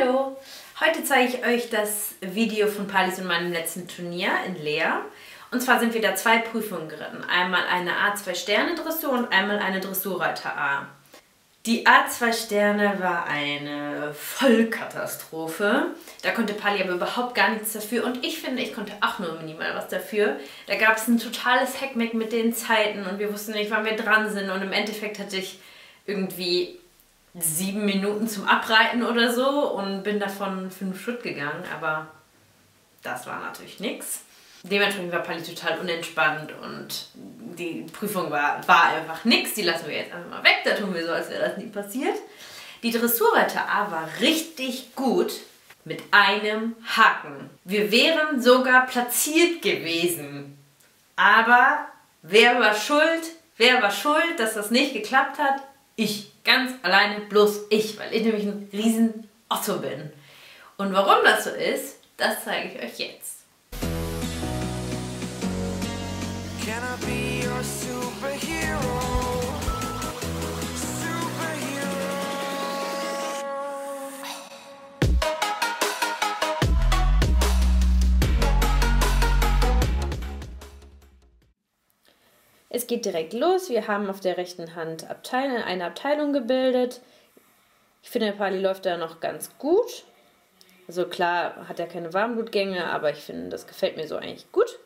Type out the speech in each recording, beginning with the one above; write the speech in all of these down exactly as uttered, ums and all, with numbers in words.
Hallo! Heute zeige ich euch das Video von Palis und meinem letzten Turnier in Leer. Und zwar sind wir da zwei Prüfungen geritten. Einmal eine A zwei Sterne Dressur und einmal eine Dressurreiter A. Die A zwei Sterne war eine Vollkatastrophe. Da konnte Pali aber überhaupt gar nichts dafür und ich finde, ich konnte auch nur minimal was dafür. Da gab es ein totales Heckmeck mit den Zeiten und wir wussten nicht, wann wir dran sind und im Endeffekt hatte ich irgendwie sieben Minuten zum Abreiten oder so und bin davon fünf Schritt gegangen, aber das war natürlich nichts. Dementsprechend war Pali total unentspannt und die Prüfung war, war einfach nichts. Die lassen wir jetzt einfach mal weg, da tun wir so, als wäre das nie passiert. Die Dressurreiter A war richtig gut mit einem Haken. Wir wären sogar platziert gewesen. Aber wer war schuld? Wer war schuld, dass das nicht geklappt hat? Ich. Ganz alleine, bloß ich, weil ich nämlich ein riesen Otto bin. Und warum das so ist, das zeige ich euch jetzt. Can I be your superhero? Es geht direkt los. Wir haben auf der rechten Hand Abteil eine Abteilung gebildet. Ich finde, Pali läuft da noch ganz gut. Also klar hat er keine Warmblutgänge, aber ich finde, das gefällt mir so eigentlich gut.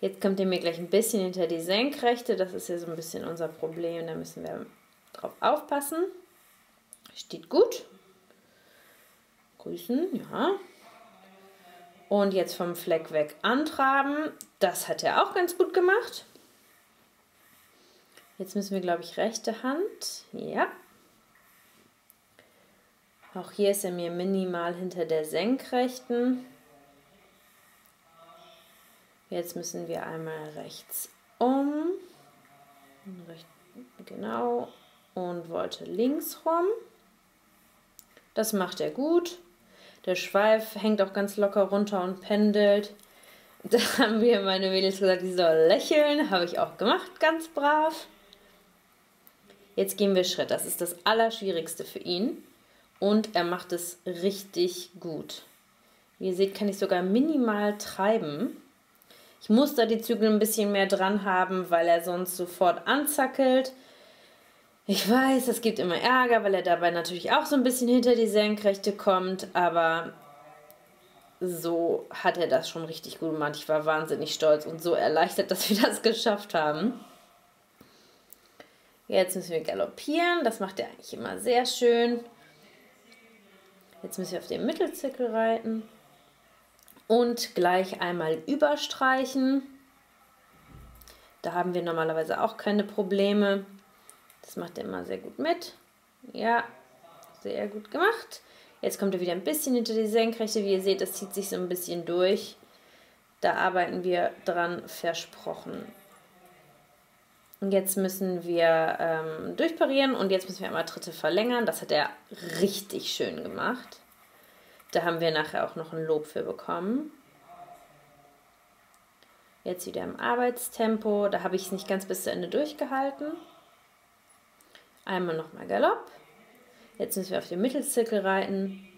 Jetzt kommt ihr mir gleich ein bisschen hinter die Senkrechte. Das ist ja so ein bisschen unser Problem. Da müssen wir drauf aufpassen. Steht gut. Grüßen, ja. Und jetzt vom Fleck weg antraben. Das hat er auch ganz gut gemacht. Jetzt müssen wir, glaube ich, rechte Hand. Ja. Auch hier ist er mir minimal hinter der Senkrechten. Jetzt müssen wir einmal rechts um, genau, und wollte links rum. Das macht er gut. Der Schweif hängt auch ganz locker runter und pendelt. Da haben wir meine Mädels gesagt, die soll lächeln. Habe ich auch gemacht, ganz brav. Jetzt gehen wir Schritt. Das ist das Allerschwierigste für ihn. Und er macht es richtig gut. Wie ihr seht, kann ich sogar minimal treiben. Ich muss da die Zügel ein bisschen mehr dran haben, weil er sonst sofort anzackelt. Ich weiß, das gibt immer Ärger, weil er dabei natürlich auch so ein bisschen hinter die Senkrechte kommt, aber so hat er das schon richtig gut gemacht. Ich war wahnsinnig stolz und so erleichtert, dass wir das geschafft haben. Jetzt müssen wir galoppieren, das macht er eigentlich immer sehr schön. Jetzt müssen wir auf den Mittelzirkel reiten. Und gleich einmal überstreichen. Da haben wir normalerweise auch keine Probleme. Das macht er immer sehr gut mit. Ja, sehr gut gemacht. Jetzt kommt er wieder ein bisschen hinter die Senkrechte. Wie ihr seht, das zieht sich so ein bisschen durch. Da arbeiten wir dran, versprochen. Und jetzt müssen wir ähm, durchparieren und jetzt müssen wir einmal Tritte verlängern. Das hat er richtig schön gemacht. Da haben wir nachher auch noch ein Lob für bekommen. Jetzt wieder im Arbeitstempo. Da habe ich es nicht ganz bis zu Ende durchgehalten. Einmal nochmal Galopp. Jetzt müssen wir auf den Mittelzirkel reiten.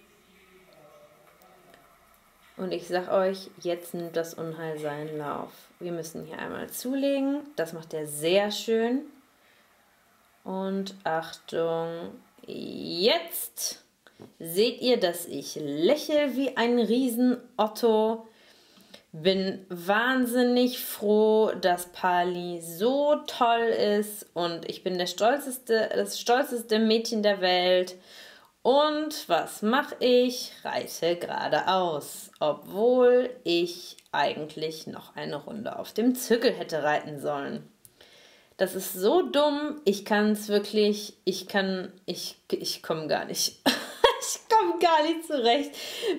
Und ich sage euch, jetzt nimmt das Unheil seinen Lauf. Wir müssen hier einmal zulegen. Das macht er sehr schön. Und Achtung, jetzt! Seht ihr, dass ich lächle wie ein Riesen-Otto? Bin wahnsinnig froh, dass Pali so toll ist und ich bin der stolzeste, das stolzeste Mädchen der Welt. Und was mache ich? Reite geradeaus, obwohl ich eigentlich noch eine Runde auf dem Zirkel hätte reiten sollen. Das ist so dumm, ich kann es wirklich, ich kann, ich, ich komme gar nicht. Ich komme gar nicht zurecht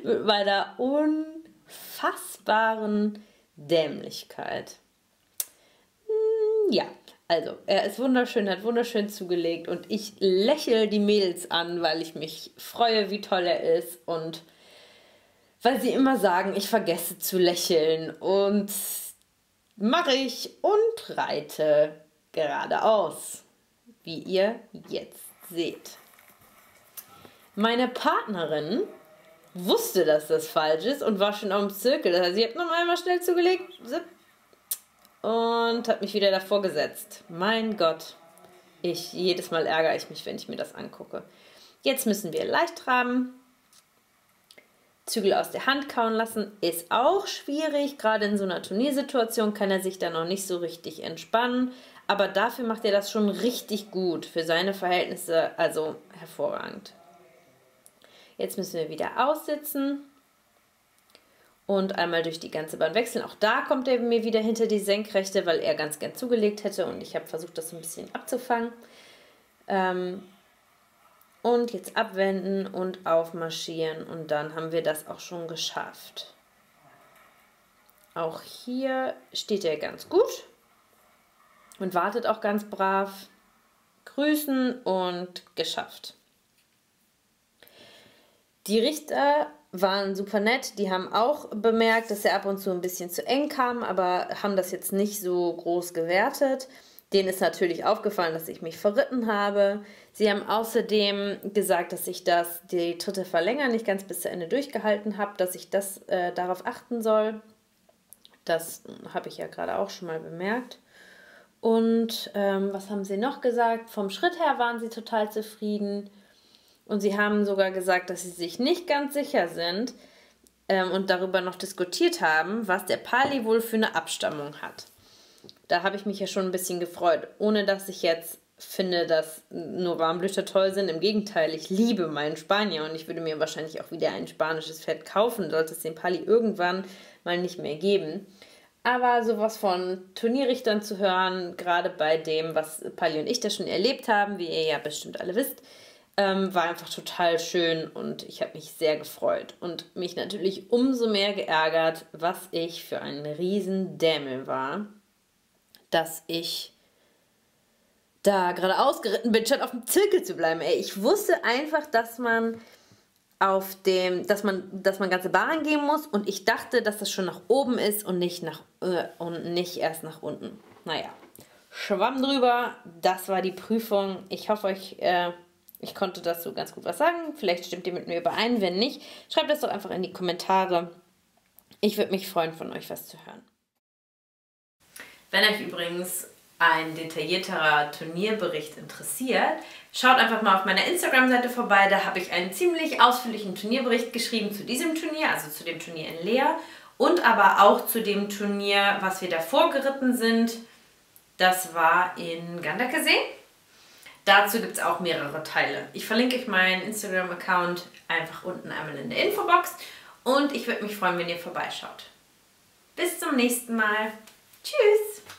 mit meiner unfassbaren Dämlichkeit. Ja, also er ist wunderschön, hat wunderschön zugelegt und ich lächle die Mädels an, weil ich mich freue, wie toll er ist und weil sie immer sagen, ich vergesse zu lächeln und mache ich und reite geradeaus, wie ihr jetzt seht. Meine Partnerin wusste, dass das falsch ist und war schon auf dem Zirkel. Das heißt, ich habe noch einmal schnell zugelegt und habe mich wieder davor gesetzt. Mein Gott, ich, jedes Mal ärgere ich mich, wenn ich mir das angucke. Jetzt müssen wir leicht traben. Zügel aus der Hand kauen lassen ist auch schwierig. Gerade in so einer Turniersituation kann er sich da noch nicht so richtig entspannen. Aber dafür macht er das schon richtig gut. Für seine Verhältnisse also hervorragend. Jetzt müssen wir wieder aussitzen und einmal durch die ganze Bahn wechseln. Auch da kommt er mir wieder hinter die Senkrechte, weil er ganz gern zugelegt hätte und ich habe versucht, das ein bisschen abzufangen. Ähm und jetzt abwenden und aufmarschieren und dann haben wir das auch schon geschafft. Auch hier steht er ganz gut und wartet auch ganz brav. Grüßen und geschafft. Die Richter waren super nett, die haben auch bemerkt, dass er ab und zu ein bisschen zu eng kam, aber haben das jetzt nicht so groß gewertet. Denen ist natürlich aufgefallen, dass ich mich verritten habe. Sie haben außerdem gesagt, dass ich das, die dritte Verlänger nicht ganz bis zu Ende durchgehalten habe, dass ich das äh, darauf achten soll. Das habe ich ja gerade auch schon mal bemerkt. Und ähm, was haben sie noch gesagt? Vom Schritt her waren sie total zufrieden. Und sie haben sogar gesagt, dass sie sich nicht ganz sicher sind ähm, und darüber noch diskutiert haben, was der Pali wohl für eine Abstammung hat. Da habe ich mich ja schon ein bisschen gefreut, ohne dass ich jetzt finde, dass nur Warmblüter toll sind. Im Gegenteil, ich liebe meinen Spanier und ich würde mir wahrscheinlich auch wieder ein spanisches Pferd kaufen, sollte es den Pali irgendwann mal nicht mehr geben. Aber sowas von Turnierrichtern zu hören, gerade bei dem, was Pali und ich da schon erlebt haben, wie ihr ja bestimmt alle wisst, Ähm, war einfach total schön und ich habe mich sehr gefreut und mich natürlich umso mehr geärgert, was ich für ein Riesendämmel war, dass ich da gerade ausgeritten bin, statt auf dem Zirkel zu bleiben. Ey, ich wusste einfach, dass man auf dem, dass man, dass man ganze Bahn gehen muss und ich dachte, dass das schon nach oben ist und nicht nach äh, und nicht erst nach unten. Naja, schwamm drüber. Das war die Prüfung. Ich hoffe, euch äh, Ich konnte dazu ganz gut was sagen. Vielleicht stimmt ihr mit mir überein. Wenn nicht, schreibt das doch einfach in die Kommentare. Ich würde mich freuen, von euch was zu hören. Wenn euch übrigens ein detaillierterer Turnierbericht interessiert, schaut einfach mal auf meiner Instagram-Seite vorbei. Da habe ich einen ziemlich ausführlichen Turnierbericht geschrieben zu diesem Turnier, also zu dem Turnier in Leer und aber auch zu dem Turnier, was wir davor geritten sind. Das war in Ganderkasee. Dazu gibt es auch mehrere Teile. Ich verlinke euch meinen Instagram-Account einfach unten einmal in der Infobox und ich würde mich freuen, wenn ihr vorbeischaut. Bis zum nächsten Mal. Tschüss!